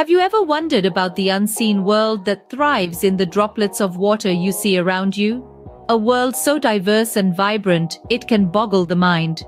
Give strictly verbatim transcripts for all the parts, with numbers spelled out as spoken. Have you ever wondered about the unseen world that thrives in the droplets of water you see around you? A world so diverse and vibrant, it can boggle the mind.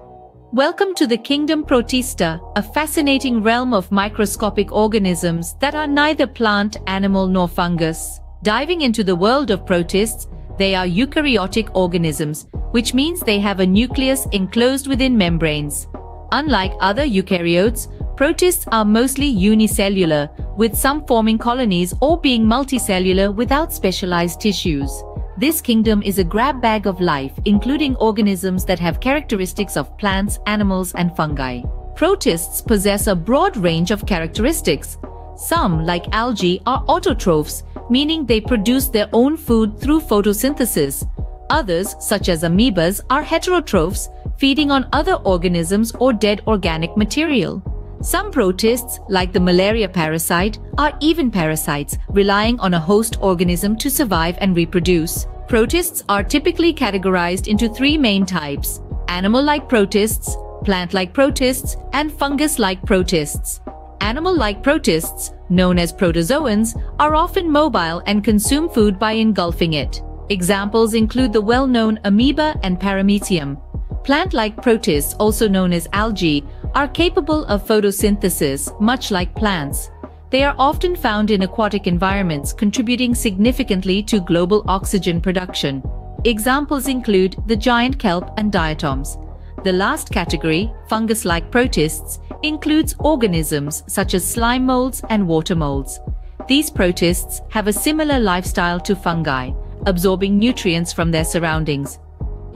Welcome to the Kingdom Protista, a fascinating realm of microscopic organisms that are neither plant, animal nor fungus. Diving into the world of protists, they are eukaryotic organisms, which means they have a nucleus enclosed within membranes. Unlike other eukaryotes, protists are mostly unicellular, with some forming colonies or being multicellular without specialized tissues. This kingdom is a grab bag of life, including organisms that have characteristics of plants, animals, and fungi. Protists possess a broad range of characteristics. Some, like algae, are autotrophs, meaning they produce their own food through photosynthesis. Others, such as amoebas, are heterotrophs, feeding on other organisms or dead organic material. Some protists, like the malaria parasite, are even parasites, relying on a host organism to survive and reproduce. Protists are typically categorized into three main types: animal-like protists, plant-like protists, and fungus-like protists. Animal-like protists, known as protozoans, are often mobile and consume food by engulfing it. Examples include the well-known amoeba and paramecium. Plant-like protists, also known as algae, are capable of photosynthesis, much like plants. They are often found in aquatic environments, contributing significantly to global oxygen production. Examples include the giant kelp and diatoms. The last category, fungus-like protists, includes organisms such as slime molds and water molds. These protists have a similar lifestyle to fungi, absorbing nutrients from their surroundings.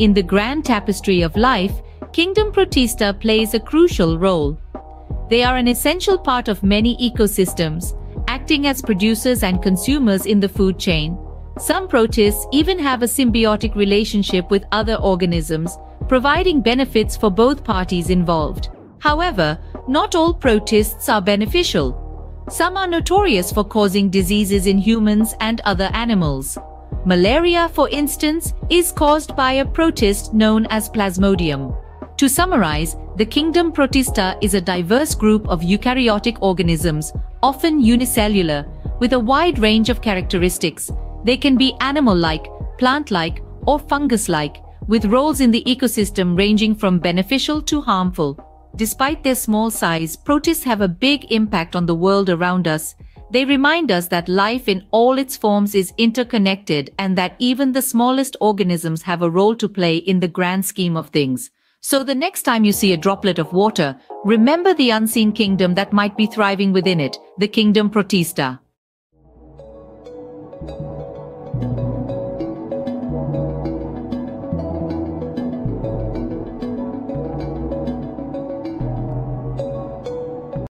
In the grand tapestry of life, Kingdom Protista plays a crucial role. They are an essential part of many ecosystems, acting as producers and consumers in the food chain. Some protists even have a symbiotic relationship with other organisms, providing benefits for both parties involved. However, not all protists are beneficial. Some are notorious for causing diseases in humans and other animals. Malaria, for instance, is caused by a protist known as Plasmodium. To summarize, the Kingdom Protista is a diverse group of eukaryotic organisms, often unicellular, with a wide range of characteristics. They can be animal-like, plant-like, or fungus-like, with roles in the ecosystem ranging from beneficial to harmful. Despite their small size, protists have a big impact on the world around us. They remind us that life in all its forms is interconnected and that even the smallest organisms have a role to play in the grand scheme of things. So the next time you see a droplet of water, remember the unseen kingdom that might be thriving within it, the Kingdom Protista.